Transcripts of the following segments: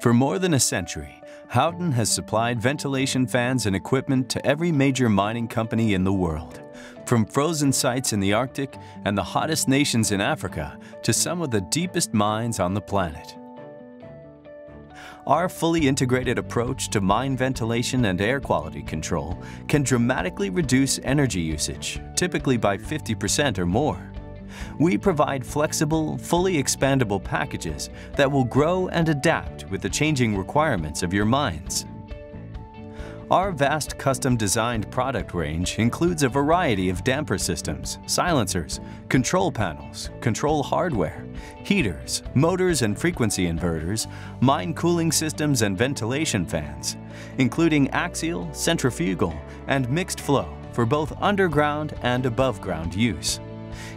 For more than a century, Howden has supplied ventilation fans and equipment to every major mining company in the world, from frozen sites in the Arctic and the hottest nations in Africa to some of the deepest mines on the planet. Our fully integrated approach to mine ventilation and air quality control can dramatically reduce energy usage, typically by 50% or more. We provide flexible, fully expandable packages that will grow and adapt with the changing requirements of your mines. Our vast custom-designed product range includes a variety of damper systems, silencers, control panels, control hardware, heaters, motors and frequency inverters, mine cooling systems and ventilation fans, including axial, centrifugal, and mixed flow for both underground and above-ground use.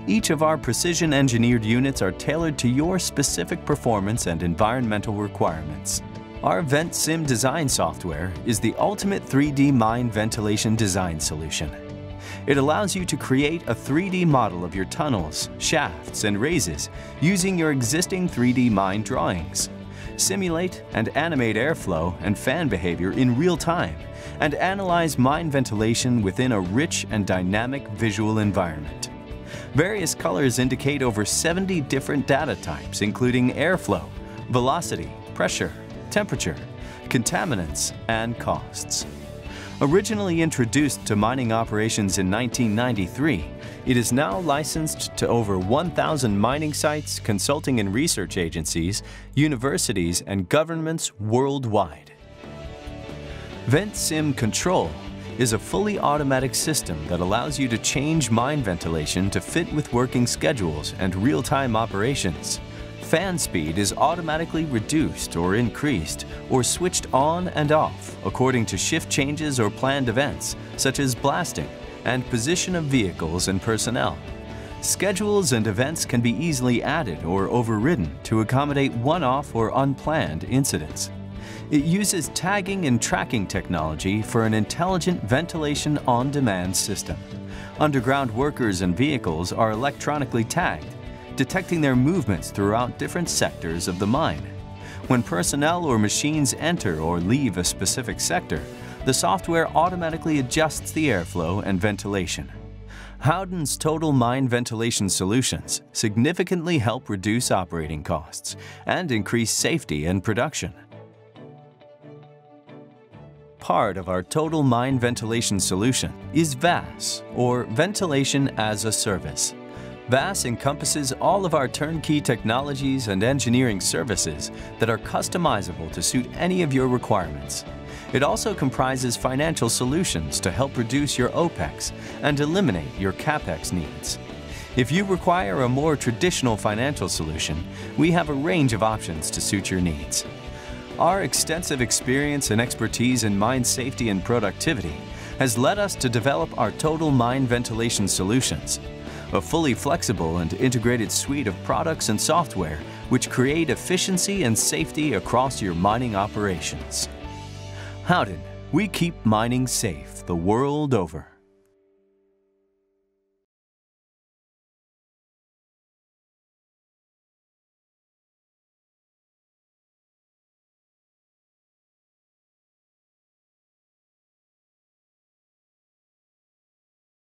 Each of our precision-engineered units are tailored to your specific performance and environmental requirements. Our VentSim DESIGN software is the ultimate 3D mine ventilation design solution. It allows you to create a 3D model of your tunnels, shafts, and raises using your existing 3D mine drawings. Simulate and animate airflow and fan behavior in real time, and analyze mine ventilation within a rich and dynamic visual environment. Various colors indicate over 70 different data types, including airflow, velocity, pressure, temperature, contaminants, and costs. Originally introduced to mining operations in 1993, it is now licensed to over 1,000 mining sites, consulting and research agencies, universities, and governments worldwide. VentSim CONTROL is a fully automatic system that allows you to change mine ventilation to fit with working schedules and real-time operations. Fan speed is automatically reduced or increased or switched on and off according to shift changes or planned events such as blasting and position of vehicles and personnel. Schedules and events can be easily added or overridden to accommodate one-off or unplanned incidents. It uses tagging and tracking technology for an intelligent ventilation on-demand system. Underground workers and vehicles are electronically tagged, detecting their movements throughout different sectors of the mine. When personnel or machines enter or leave a specific sector, the software automatically adjusts the airflow and ventilation. Howden's total mine ventilation solutions significantly help reduce operating costs and increase safety and production. Part of our total mine ventilation solution is VAS, or Ventilation as a Service. VAS encompasses all of our turnkey technologies and engineering services that are customizable to suit any of your requirements. It also comprises financial solutions to help reduce your OPEX and eliminate your CAPEX needs. If you require a more traditional financial solution, we have a range of options to suit your needs. Our extensive experience and expertise in mine safety and productivity has led us to develop our total mine ventilation solutions, a fully flexible and integrated suite of products and software which create efficiency and safety across your mining operations. Howden, we keep mining safe the world over.